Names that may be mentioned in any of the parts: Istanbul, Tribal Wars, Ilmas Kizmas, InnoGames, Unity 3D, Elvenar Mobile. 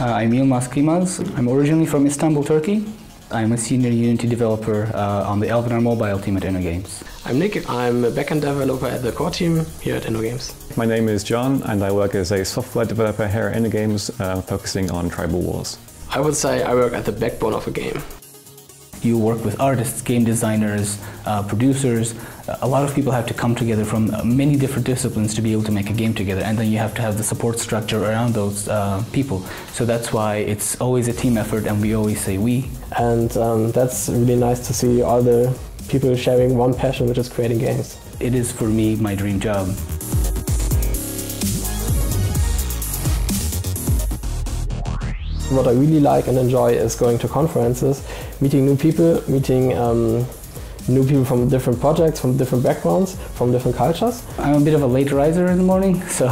I'm Ilmas Kizmas. I'm originally from Istanbul, Turkey. I'm a senior Unity developer on the Elvenar Mobile team at InnoGames. I'm Nick. I'm a backend developer at the core team here at InnoGames. My name is John and I work as a software developer here at InnoGames, focusing on Tribal Wars. I would say I work at the backbone of a game. You work with artists, game designers, producers. A lot of people have to come together from many different disciplines to be able to make a game together, and then you have to have the support structure around those people. So that's why it's always a team effort, and we always say we. And that's really nice to see all the people sharing one passion, which is creating games. It is, for me, my dream job. What I really like and enjoy is going to conferences, meeting new people, meeting new people from different projects, from different backgrounds, from different cultures. I'm a bit of a late riser in the morning, so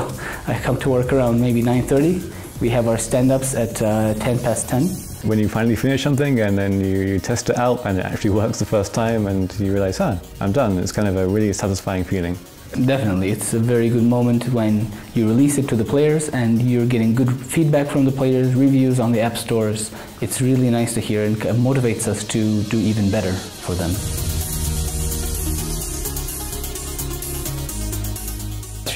I come to work around maybe 9:30. We have our stand-ups at 10 past 10. When you finally finish something and then you test it out and it actually works the first time and you realize, ah, I'm done. It's kind of a really satisfying feeling. Definitely, it's a very good moment when you release it to the players and you're getting good feedback from the players, reviews on the app stores. It's really nice to hear and motivates us to do even better for them.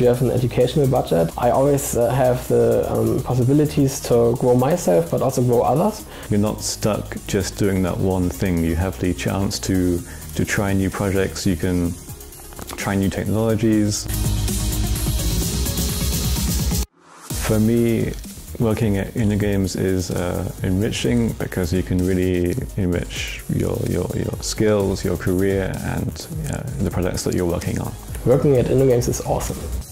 We have an educational budget. I always have the possibilities to grow myself, but also grow others. You're not stuck just doing that one thing. You have the chance to try new projects. You can try new technologies. For me, working at InnoGames is enriching because you can really enrich your skills, your career and the products that you're working on. Working at InnoGames is awesome.